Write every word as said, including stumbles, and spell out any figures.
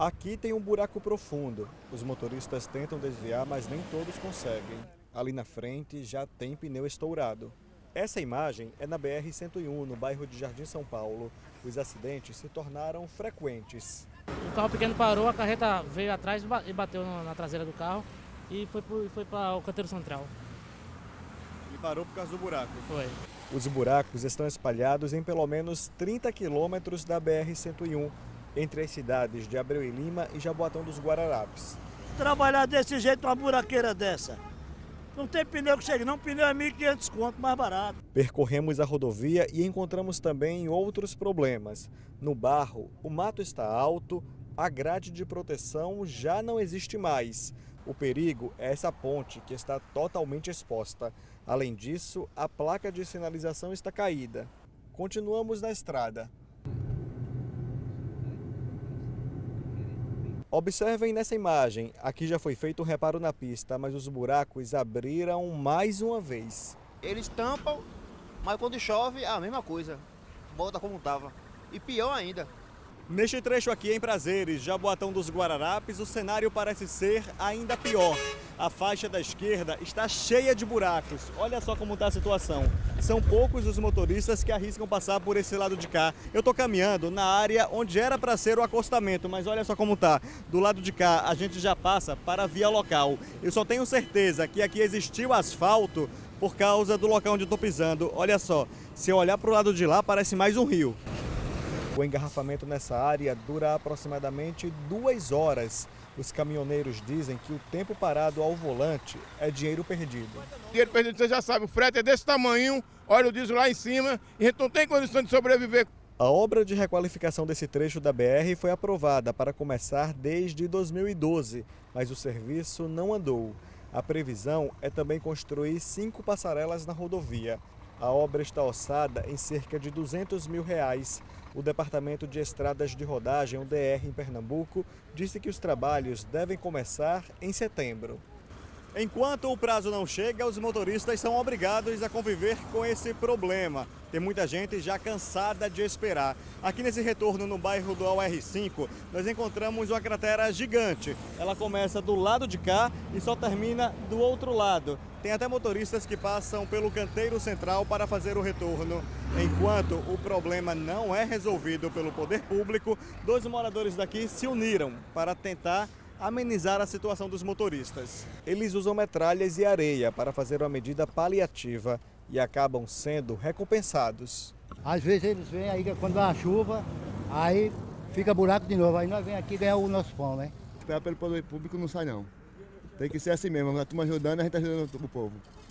Aqui tem um buraco profundo. Os motoristas tentam desviar, mas nem todos conseguem. Ali na frente já tem pneu estourado. Essa imagem é na B R cento e um, no bairro de Jardim São Paulo. Os acidentes se tornaram frequentes. O carro pequeno parou, a carreta veio atrás e bateu na traseira do carro e foi, foi para o canteiro central. Ele parou por causa do buraco? Foi. Os buracos estão espalhados em pelo menos trinta quilômetros da B R cento e um, entre as cidades de Abreu e Lima e Jaboatão dos Guararapes. Trabalhar desse jeito, uma buraqueira dessa. Não tem pneu que chegue, não. Pneu é mil e quinhentos conto, mais barato. Percorremos a rodovia e encontramos também outros problemas. No barro, o mato está alto, a grade de proteção já não existe mais. O perigo é essa ponte, que está totalmente exposta. Além disso, a placa de sinalização está caída. Continuamos na estrada. Observem nessa imagem, aqui já foi feito um reparo na pista, mas os buracos abriram mais uma vez. Eles tampam, mas quando chove é a mesma coisa, volta como estava, e pior ainda. Neste trecho aqui em Prazeres, Jaboatão dos Guararapes, o cenário parece ser ainda pior. A faixa da esquerda está cheia de buracos. Olha só como está a situação. São poucos os motoristas que arriscam passar por esse lado de cá. Eu estou caminhando na área onde era para ser o acostamento, mas olha só como está. Do lado de cá, a gente já passa para a via local. Eu só tenho certeza que aqui existiu asfalto por causa do local onde eu estou pisando. Olha só, se eu olhar para o lado de lá, parece mais um rio. O engarrafamento nessa área dura aproximadamente duas horas. Os caminhoneiros dizem que o tempo parado ao volante é dinheiro perdido. Dinheiro perdido, você já sabe, o frete é desse tamanho, olha o diesel lá em cima, e a gente não tem condição de sobreviver. A obra de requalificação desse trecho da B R foi aprovada para começar desde dois mil e doze, mas o serviço não andou. A previsão é também construir cinco passarelas na rodovia. A obra está orçada em cerca de duzentos mil reais. O Departamento de Estradas de Rodagem, o D E R, em Pernambuco, disse que os trabalhos devem começar em setembro. Enquanto o prazo não chega, os motoristas são obrigados a conviver com esse problema. Tem muita gente já cansada de esperar. Aqui nesse retorno no bairro do A R cinco, nós encontramos uma cratera gigante. Ela começa do lado de cá e só termina do outro lado. Tem até motoristas que passam pelo canteiro central para fazer o retorno. Enquanto o problema não é resolvido pelo poder público, dois moradores daqui se uniram para tentar amenizar a situação dos motoristas. Eles usam metralhas e areia para fazer uma medida paliativa e acabam sendo recompensados. Às vezes eles vêm aí quando dá uma chuva, aí fica buraco de novo, aí nós vem aqui ganhar o nosso pão, né? Esperar pelo poder público não sai não. Tem que ser assim mesmo, a turma ajudando, a gente ajudando o povo.